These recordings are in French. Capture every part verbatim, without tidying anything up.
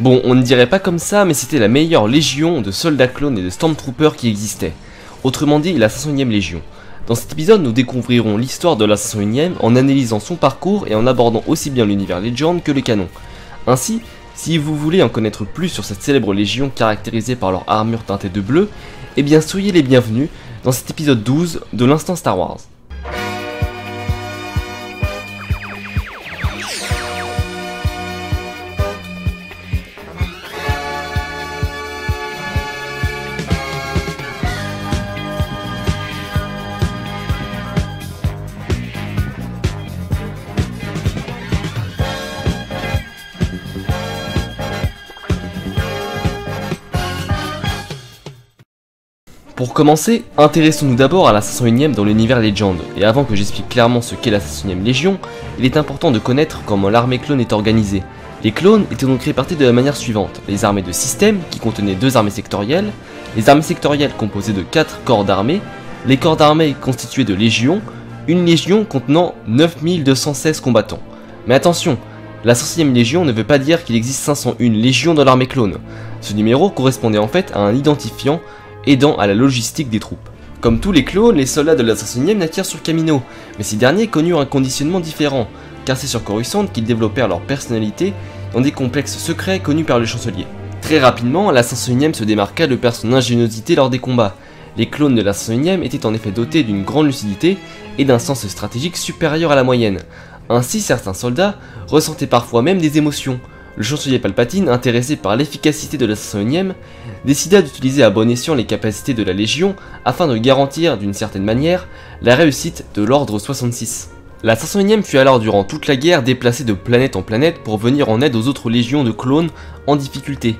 Bon, on ne dirait pas comme ça, mais c'était la meilleure légion de soldats clones et de stormtroopers qui existait. Autrement dit, la cinq cent unième légion. Dans cet épisode, nous découvrirons l'histoire de la cinq cent unième en analysant son parcours et en abordant aussi bien l'univers Legend que le canon. Ainsi, si vous voulez en connaître plus sur cette célèbre légion caractérisée par leur armure teintée de bleu, eh bien soyez les bienvenus dans cet épisode douze de l'Instant Star Wars. Pour commencer, intéressons-nous d'abord à la cinq cent unième dans l'univers Legend, et avant que j'explique clairement ce qu'est la cinq cent unième Légion, il est important de connaître comment l'armée clone est organisée. Les clones étaient donc répartis de la manière suivante, les armées de système, qui contenaient deux armées sectorielles, les armées sectorielles composées de quatre corps d'armée, les corps d'armée constitués de légions, une légion contenant neuf mille deux cent seize combattants. Mais attention, la cinq cent unième Légion ne veut pas dire qu'il existe cinq cent un légions dans l'armée clone, ce numéro correspondait en fait à un identifiant aidant à la logistique des troupes. Comme tous les clones, les soldats de la cinq cent unième naquirent sur Kamino, mais ces derniers connurent un conditionnement différent, car c'est sur Coruscant qu'ils développèrent leur personnalité dans des complexes secrets connus par le chancelier. Très rapidement, la cinq cent unième se démarqua de par son ingéniosité lors des combats. Les clones de la cinq cent unième étaient en effet dotés d'une grande lucidité et d'un sens stratégique supérieur à la moyenne. Ainsi, certains soldats ressentaient parfois même des émotions. Le chancelier Palpatine, intéressé par l'efficacité de la cinq cent unième, décida d'utiliser à bon escient les capacités de la Légion afin de garantir, d'une certaine manière, la réussite de l'ordre soixante-six. La cinq cent unième fut alors durant toute la guerre déplacée de planète en planète pour venir en aide aux autres légions de clones en difficulté.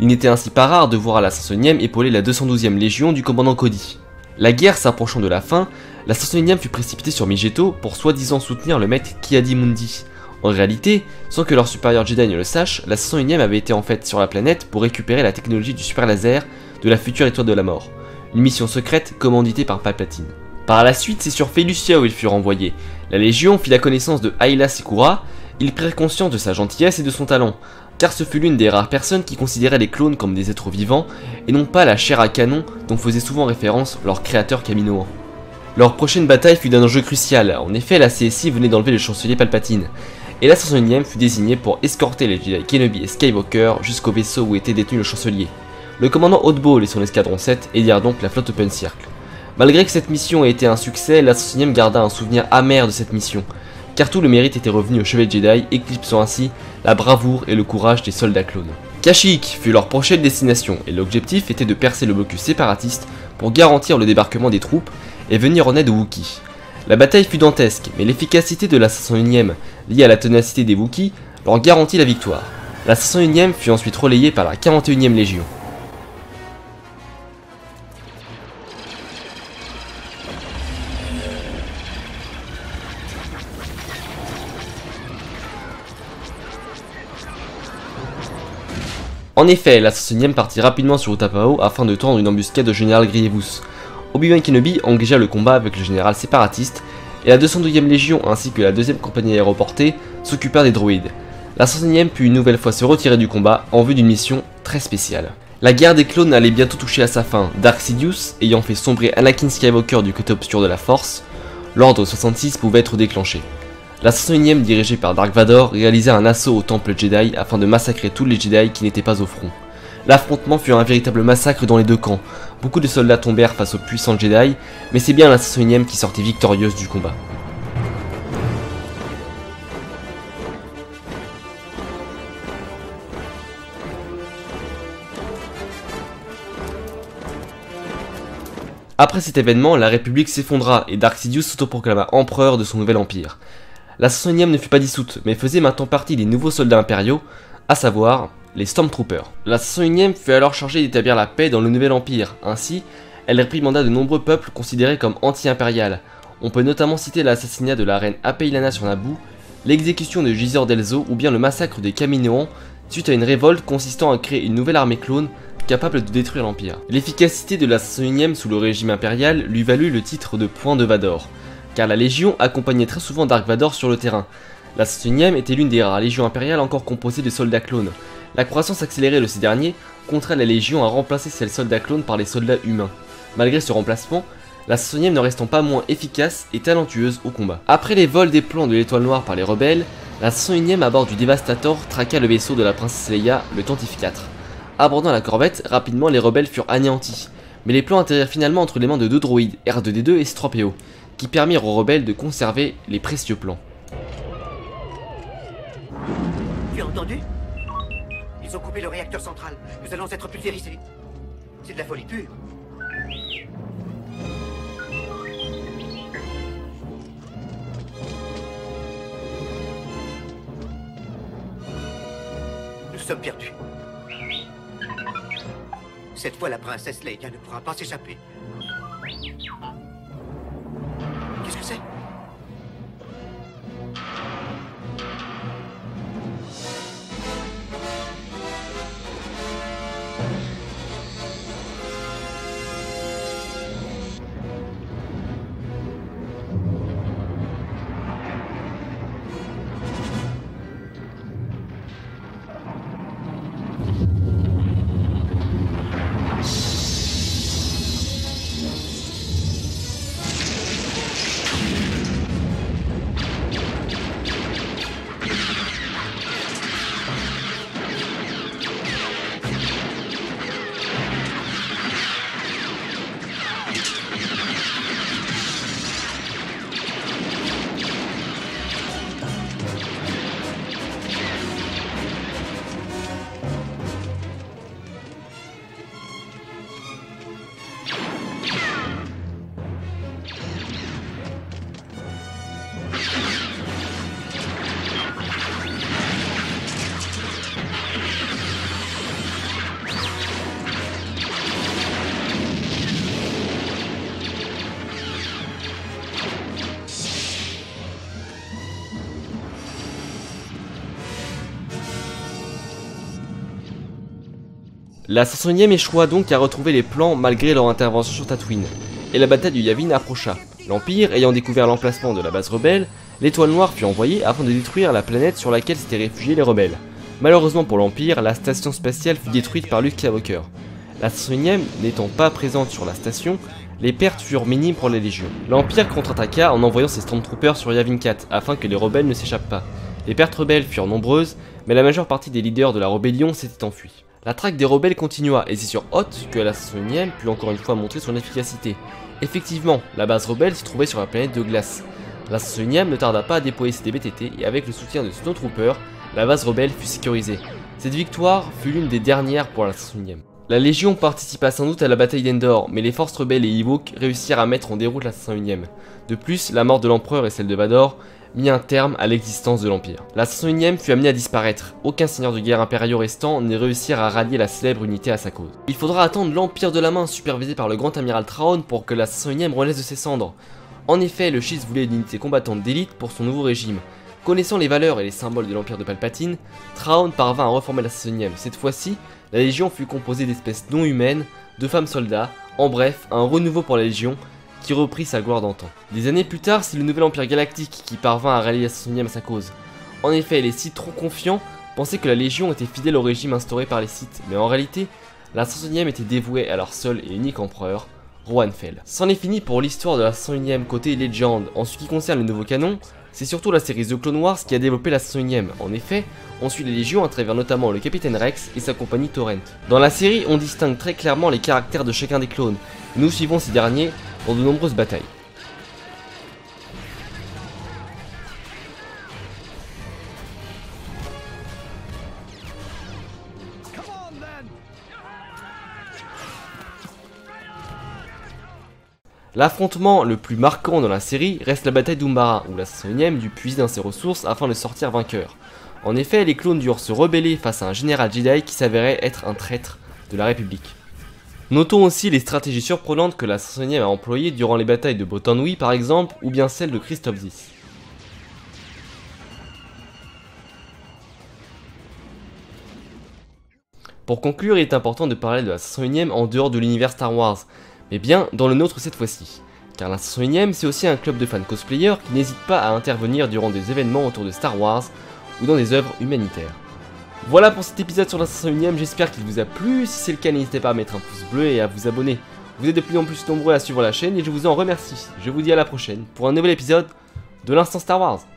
Il n'était ainsi pas rare de voir à la cinq cent unième épauler la deux cent douzième Légion du commandant Cody. La guerre s'approchant de la fin, la cinq cent unième fut précipitée sur Mygeeto pour soi-disant soutenir le maître Ki-Adi-Mundi. En réalité, sans que leur supérieur Jedi ne le sache, la cinq cent unième avait été en fait sur la planète pour récupérer la technologie du super laser de la future étoile de la mort, une mission secrète commanditée par Palpatine. Par la suite, c'est sur Felucia où ils furent envoyés. La Légion fit la connaissance de Ayla Sikura, ils prirent conscience de sa gentillesse et de son talent, car ce fut l'une des rares personnes qui considérait les clones comme des êtres vivants et non pas la chair à canon dont faisait souvent référence leur créateur Kaminoan. Leur prochaine bataille fut d'un enjeu crucial, en effet la C S I venait d'enlever le chancelier Palpatine, et la cinq cent unième fut désignée pour escorter les Jedi Kenobi et Skywalker jusqu'au vaisseau où était détenu le chancelier. Le commandant Oddball et son escadron sept aidèrent donc la flotte Open Circle. Malgré que cette mission ait été un succès, la cinq cent unième garda un souvenir amer de cette mission, car tout le mérite était revenu au chevet Jedi, éclipsant ainsi la bravoure et le courage des soldats clones. Kashyyyk fut leur prochaine destination, et l'objectif était de percer le blocus séparatiste pour garantir le débarquement des troupes et venir en aide aux Wookiees. La bataille fut dantesque, mais l'efficacité de la cinq cent unième, liée à la ténacité des Wookiees, leur garantit la victoire. La cinq cent unième fut ensuite relayée par la quarante et unième Légion. En effet, la cinq cent unième partit rapidement sur Utapao afin de tendre une embuscade au général Grievous. Obi-Wan Kenobi engagea le combat avec le général séparatiste, et la deux cent douzième Légion ainsi que la deuxième compagnie aéroportée s'occupèrent des droïdes. La cinq cent unième put une nouvelle fois se retirer du combat en vue d'une mission très spéciale. La guerre des clones allait bientôt toucher à sa fin, Dark Sidious ayant fait sombrer Anakin Skywalker du côté obscur de la Force, l'ordre soixante-six pouvait être déclenché. La cinq cent unième dirigée par Dark Vador réalisa un assaut au temple Jedi afin de massacrer tous les Jedi qui n'étaient pas au front. L'affrontement fut un véritable massacre dans les deux camps, beaucoup de soldats tombèrent face aux puissants Jedi, mais c'est bien la cinq cent unième qui sortait victorieuse du combat. Après cet événement, la République s'effondra et Dark Sidious s'autoproclama empereur de son nouvel empire. La cinq cent unième ne fut pas dissoute, mais faisait maintenant partie des nouveaux soldats impériaux, à savoir les Stormtroopers. La cinq cent unième fut alors chargée d'établir la paix dans le nouvel empire, ainsi elle réprimanda de nombreux peuples considérés comme anti-impériales. On peut notamment citer l'assassinat de la reine Apeilana sur Naboo, l'exécution de Jizor Delzo ou bien le massacre des Kaminoans suite à une révolte consistant à créer une nouvelle armée clone capable de détruire l'Empire. L'efficacité de la cinquante et unième sous le régime impérial lui valut le titre de Point de Vador, car la Légion accompagnait très souvent Dark Vador sur le terrain. La cinquante et unième était l'une des rares légions impériales encore composées de soldats clones. La croissance accélérée de ces derniers contraint la Légion à remplacer ces soldats clones par les soldats humains. Malgré ce remplacement, la cinquante et unième ne restant pas moins efficace et talentueuse au combat. Après les vols des plans de l'Étoile Noire par les rebelles, la cinquante et unième à bord du Devastator traqua le vaisseau de la princesse Leia, le Tantive quatre. Abordant la corvette, rapidement les rebelles furent anéantis, mais les plans atterrirent finalement entre les mains de deux droïdes, R deux D deux et C trois P O, qui permirent aux rebelles de conserver les précieux plans. Tu as entendu? Ils ont coupé le réacteur central, nous allons être pulvérisés. C'est de la folie pure. Nous sommes perdus. Cette fois, la princesse Leia ne pourra pas s'échapper. Qu'est-ce que c'est? La cinquante et unième échoua donc à retrouver les plans malgré leur intervention sur Tatooine, et la bataille du Yavin approcha. L'Empire ayant découvert l'emplacement de la base rebelle, l'Étoile Noire fut envoyée afin de détruire la planète sur laquelle s'étaient réfugiés les rebelles. Malheureusement pour l'Empire, la station spatiale fut détruite par Luke Skywalker. La cinquante et unième n'étant pas présente sur la station, les pertes furent minimes pour les légions. L'Empire contre-attaqua en envoyant ses Stormtroopers sur Yavin quatre afin que les rebelles ne s'échappent pas. Les pertes rebelles furent nombreuses, mais la majeure partie des leaders de la rébellion s'étaient enfuis. La traque des rebelles continua et c'est sur Hoth que la cinquante et unième put encore une fois montrer son efficacité. Effectivement, la base rebelle se trouvait sur la planète de glace. La cinquante et unième ne tarda pas à déployer ses B T T et avec le soutien de Snowtroopers, la base rebelle fut sécurisée. Cette victoire fut l'une des dernières pour la cinquante et unième. La Légion participa sans doute à la bataille d'Endor, mais les forces rebelles et Ewoks réussirent à mettre en déroute la cinquante et unième. De plus, la mort de l'Empereur et celle de Vador mit un terme à l'existence de l'Empire. La cinquante et unième fut amenée à disparaître, aucun seigneur de guerre impériaux restant ne réussirent à rallier la célèbre unité à sa cause. Il faudra attendre l'Empire de la Main supervisé par le Grand Amiral Traon pour que la cinquante et unième renaisse de ses cendres. En effet, le Chiss voulait une unité combattante d'élite pour son nouveau régime. Connaissant les valeurs et les symboles de l'Empire de Palpatine, Traon parvint à reformer la cinquante et unième. Cette fois-ci, la Légion fut composée d'espèces non humaines, de femmes soldats, en bref, un renouveau pour la Légion, qui reprit sa gloire d'antan. Des années plus tard, c'est le nouvel empire galactique qui parvint à rallier la cinquante et unième à sa cause. En effet, les Sith trop confiants pensaient que la Légion était fidèle au régime instauré par les Sith, mais en réalité, la cinquante et unième était dévouée à leur seul et unique empereur, Rohanfell. C'en est fini pour l'histoire de la cinquante et unième côté légende. En ce qui concerne le nouveau canon, c'est surtout la série The Clone Wars qui a développé la cinquante et unième. En effet, on suit les Légions à travers notamment le Capitaine Rex et sa compagnie Torrent. Dans la série, on distingue très clairement les caractères de chacun des clones. Nous suivons ces derniers dans de nombreuses batailles. L'affrontement le plus marquant dans la série reste la bataille d'Umbara, où la cinquante et unième dut puiser dans ses ressources afin de sortir vainqueur. En effet, les clones durent se rebeller face à un général Jedi qui s'avérait être un traître de la République. Notons aussi les stratégies surprenantes que la cinquième a employées durant les batailles de Botanui par exemple, ou bien celle de Christopsis. Pour conclure, il est important de parler de la cinquième en dehors de l'univers Star Wars, mais bien dans le nôtre cette fois-ci. Car la cinquième, c'est aussi un club de fans cosplayers qui n'hésite pas à intervenir durant des événements autour de Star Wars ou dans des œuvres humanitaires. Voilà pour cet épisode sur la cinquième, j'espère qu'il vous a plu. Si c'est le cas, n'hésitez pas à mettre un pouce bleu et à vous abonner. Vous êtes de plus en plus nombreux à suivre la chaîne et je vous en remercie. Je vous dis à la prochaine pour un nouvel épisode de l'Instant Star Wars.